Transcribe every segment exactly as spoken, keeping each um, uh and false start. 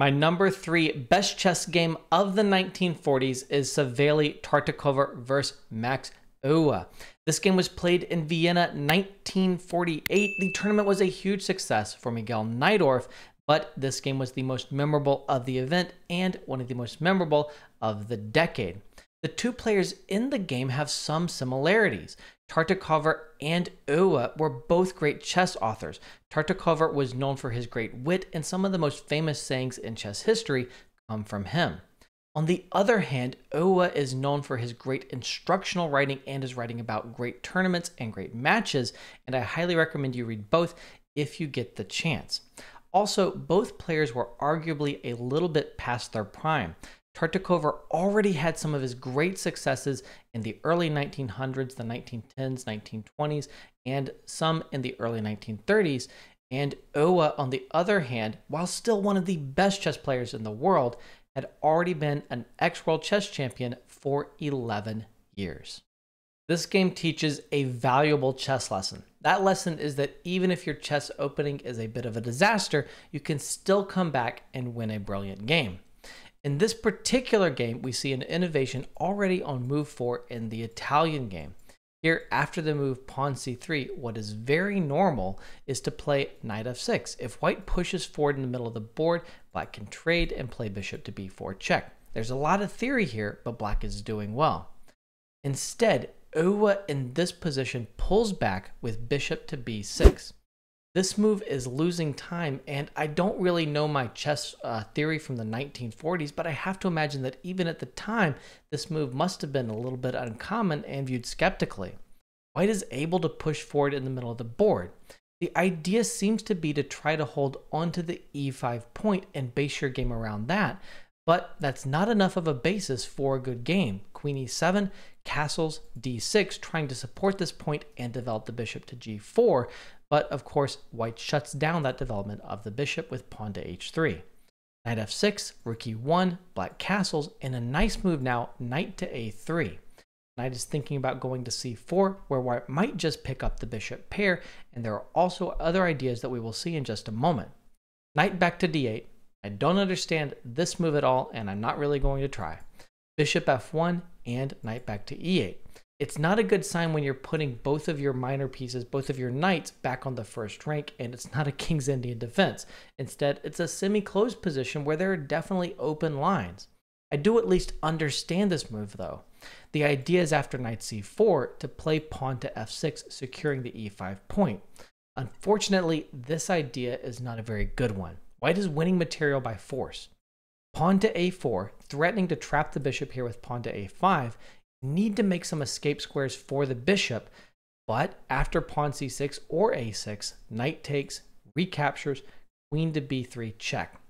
My number three best chess game of the nineteen forties is Savielly Tartakower versus Max Euwe. This game was played in Vienna nineteen forty-eight. The tournament was a huge success for Miguel Najdorf, but this game was the most memorable of the event and one of the most memorable of the decade. The two players in the game have some similarities. Tartakower and Euwe were both great chess authors. Tartakower was known for his great wit, and some of the most famous sayings in chess history come from him. On the other hand, Euwe is known for his great instructional writing and his writing about great tournaments and great matches, and I highly recommend you read both if you get the chance. Also, both players were arguably a little bit past their prime. Tartakower already had some of his great successes in the early nineteen hundreds, the nineteen tens, nineteen twenties, and some in the early nineteen thirties, and Euwe, on the other hand, while still one of the best chess players in the world, had already been an ex-world chess champion for eleven years. This game teaches a valuable chess lesson. That lesson is that even if your chess opening is a bit of a disaster, you can still come back and win a brilliant game. In this particular game, we see an innovation already on move four in the Italian game. Here, after the move pawn c three, what is very normal is to play knight f six. If white pushes forward in the middle of the board, black can trade and play bishop to b four check. There's a lot of theory here, but black is doing well. Instead, Euwe in this position pulls back with bishop to b six. This move is losing time, and I don't really know my chess uh, theory from the nineteen forties, but I have to imagine that even at the time, this move must have been a little bit uncommon and viewed skeptically. White is able to push forward in the middle of the board. The idea seems to be to try to hold onto the e five point and base your game around that, but that's not enough of a basis for a good game. Queen e seven, castles d six, trying to support this point and develop the bishop to g four, but of course, white shuts down that development of the bishop with pawn to h three. Knight f six, rook e one, black castles, and a nice move now, knight to a three. Knight is thinking about going to c four, where white might just pick up the bishop pair, and there are also other ideas that we will see in just a moment. Knight back to d eight. I don't understand this move at all, and I'm not really going to try. Bishop f one, and knight back to e eight. It's not a good sign when you're putting both of your minor pieces, both of your knights, back on the first rank, and it's not a King's Indian defense. Instead, it's a semi-closed position where there are definitely open lines. I do at least understand this move, though. The idea is after knight c four to play pawn to f six, securing the e five point. Unfortunately, this idea is not a very good one. White is winning material by force. Pawn to a four, threatening to trap the bishop here with pawn to a five, need to make some escape squares for the bishop, but after pawn c six or a six, knight takes, recaptures, queen to b three check.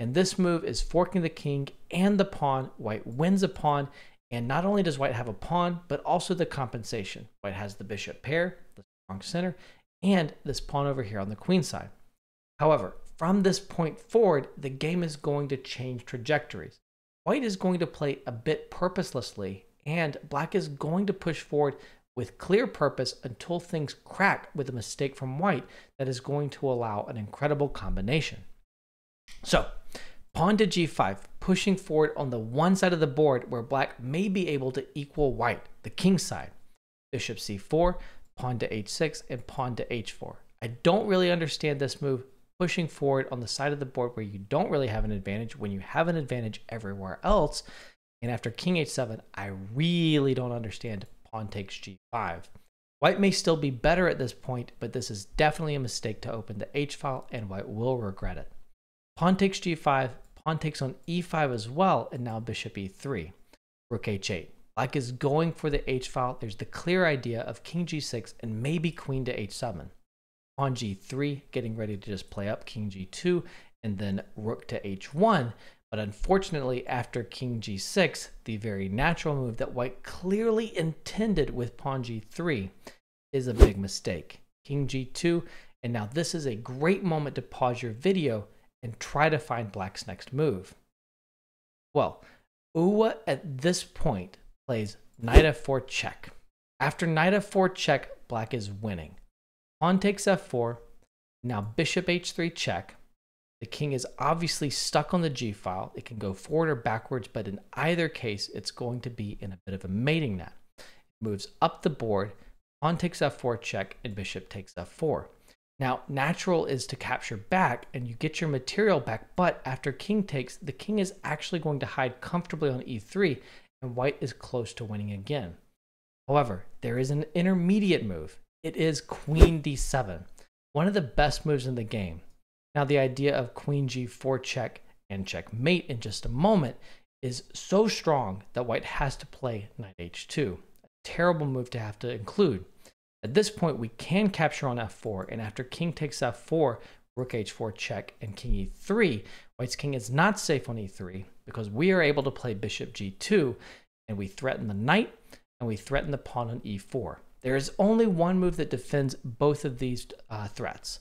And this move is forking the king and the pawn. White wins a pawn, and not only does white have a pawn, but also the compensation. White has the bishop pair, the strong center, and this pawn over here on the queen side. However, from this point forward, the game is going to change trajectories. White is going to play a bit purposelessly, and black is going to push forward with clear purpose until things crack with a mistake from white that is going to allow an incredible combination. So, pawn to g five, pushing forward on the one side of the board where black may be able to equal white, the king side. Bishop c four, pawn to h six, and pawn to h four. I don't really understand this move, pushing forward on the side of the board where you don't really have an advantage when you have an advantage everywhere else. And after king h seven, I really don't understand pawn takes g five. White may still be better at this point, but this is definitely a mistake to open the h-file, and white will regret it. Pawn takes g five, pawn takes on e five as well, and now bishop e three. Rook h eight. Black is going for the h-file. There's the clear idea of king g six and maybe queen to h seven. Pawn g three, getting ready to just play up king g two, and then rook to h one. But unfortunately, after king g six, the very natural move that white clearly intended with pawn g three is a big mistake. King g two, and now this is a great moment to pause your video and try to find black's next move. Well, Euwe at this point plays knight f four check. After knight f four check, black is winning. Pawn takes f four, now bishop h three check, The king is obviously stuck on the G file. It can go forward or backwards, but in either case, it's going to be in a bit of a mating net. It moves up the board, pawn takes f four check, and bishop takes f four. Now, natural is to capture back, and you get your material back, but after king takes, the king is actually going to hide comfortably on e three, and white is close to winning again. However, there is an intermediate move. It is queen d seven, one of the best moves in the game. Now, the idea of queen g four check and checkmate in just a moment is so strong that white has to play knight h two. A terrible move to have to include. At this point, we can capture on f four, and after king takes f four, rook h four check, and king e three, white's king is not safe on e three because we are able to play bishop g two, and we threaten the knight, and we threaten the pawn on e four. There is only one move that defends both of these uh, threats.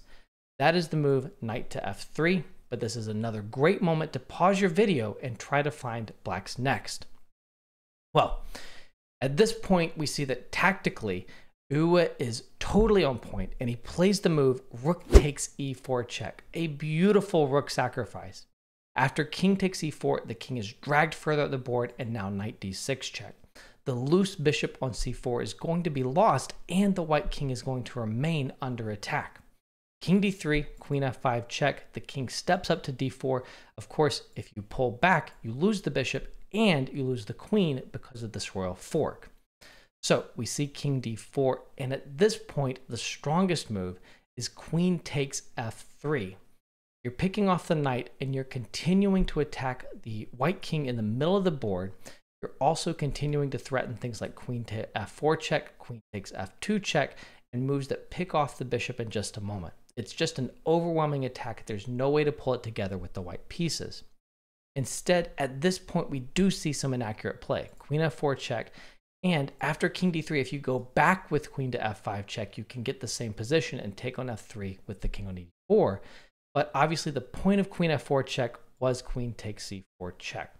That is the move knight to f three, but this is another great moment to pause your video and try to find black's next. Well, at this point, we see that tactically, Euwe is totally on point, and he plays the move rook takes e four check, a beautiful rook sacrifice. After king takes e four, the king is dragged further up the board, and now knight d six check. The loose bishop on c four is going to be lost, and the white king is going to remain under attack. King d three, queen f five check, the king steps up to d four. Of course, if you pull back, you lose the bishop and you lose the queen because of this royal fork. So we see king d four, and at this point, the strongest move is queen takes f three. You're picking off the knight and you're continuing to attack the white king in the middle of the board. You're also continuing to threaten things like queen to f four check, queen takes f two check, and moves that pick off the bishop in just a moment. It's just an overwhelming attack. There's no way to pull it together with the white pieces. Instead, at this point, we do see some inaccurate play. Queen f four check, and after king d three, if you go back with queen to f five check, you can get the same position and take on f three with the king on e four. But obviously, the point of queen f four check was queen takes c four check.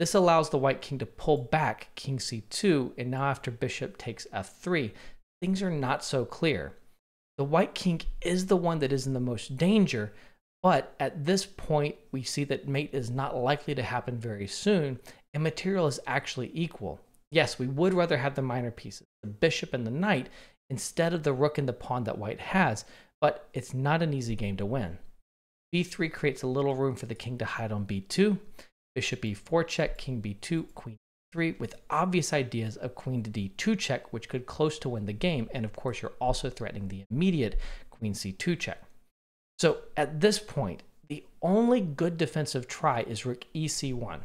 This allows the white king to pull back king c two, and now after bishop takes f three, things are not so clear. The white king is the one that is in the most danger, but at this point, we see that mate is not likely to happen very soon, and material is actually equal. Yes, we would rather have the minor pieces, the bishop and the knight, instead of the rook and the pawn that white has, but it's not an easy game to win. b three creates a little room for the king to hide on b two, bishop e four check, king b two, queen b three, with obvious ideas of queen to d two check, which could close to win the game, and of course you're also threatening the immediate queen c two check. So at this point, the only good defensive try is rook e c one.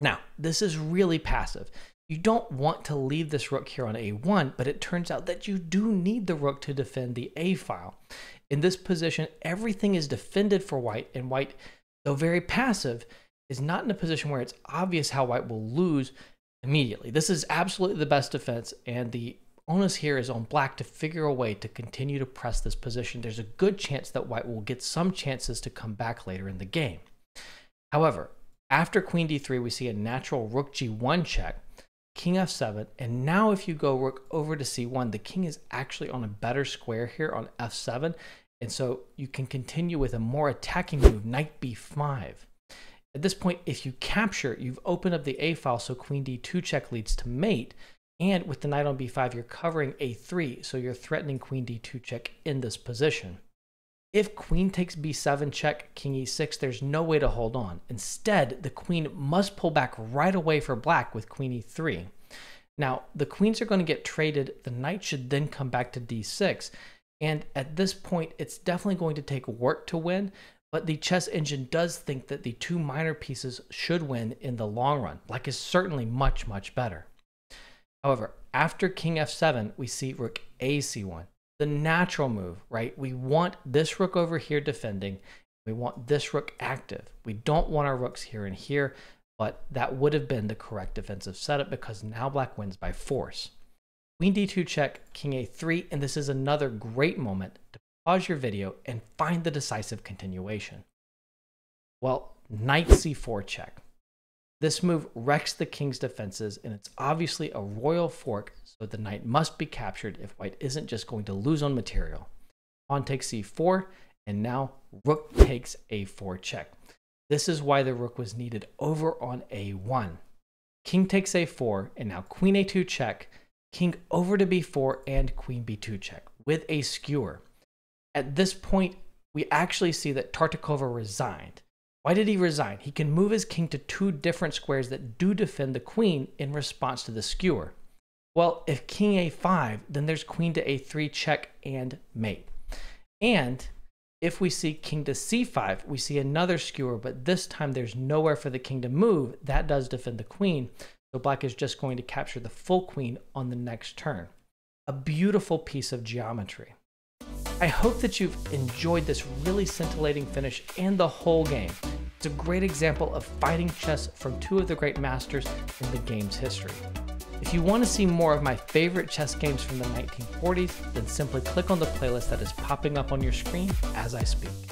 Now, this is really passive. You don't want to leave this rook here on a one, but it turns out that you do need the rook to defend the a file. In this position, everything is defended for white, and white, though very passive, is not in a position where it's obvious how white will lose immediately. This is absolutely the best defense, and the onus here is on black to figure a way to continue to press this position. There's a good chance that white will get some chances to come back later in the game. However, after queen d three, we see a natural rook g one check, king f seven, and now if you go rook over to c one, the king is actually on a better square here on f seven, and so you can continue with a more attacking move, knight b five. At this point, if you capture, you've opened up the a file, so queen d two check leads to mate, and with the knight on b five, you're covering a three, so you're threatening queen d two check in this position. If queen takes b seven check, king e six, there's no way to hold on. Instead, the queen must pull back right away for black with queen e three. Now, the queens are going to get traded. The knight should then come back to d six, and at this point, it's definitely going to take work to win, but the chess engine does think that the two minor pieces should win in the long run. Black is certainly much, much better. However, after king f seven, we see rook a c one, the natural move, right? We want this rook over here defending. We want this rook active. We don't want our rooks here and here, but that would have been the correct defensive setup because now black wins by force. Queen d two check, king a three, and this is another great moment to pause your video and find the decisive continuation. Well, knight c four check. This move wrecks the king's defenses, and it's obviously a royal fork, so the knight must be captured if white isn't just going to lose on material. Pawn takes c four, And now rook takes a four check. This is why the rook was needed over on a one. King takes a four, and now queen a two check, king over to b four, and queen b two check with a skewer. At this point, we actually see that Tartakower resigned. Why did he resign? He can move his king to two different squares that do defend the queen in response to the skewer. Well, if king a five, then there's queen to a three check and mate. And if we see king to c five, we see another skewer, but this time there's nowhere for the king to move. That does defend the queen. So black is just going to capture the full queen on the next turn. A beautiful piece of geometry. I hope that you've enjoyed this really scintillating finish and the whole game. It's a great example of fighting chess from two of the great masters in the game's history. If you want to see more of my favorite chess games from the nineteen forties, then simply click on the playlist that is popping up on your screen as I speak.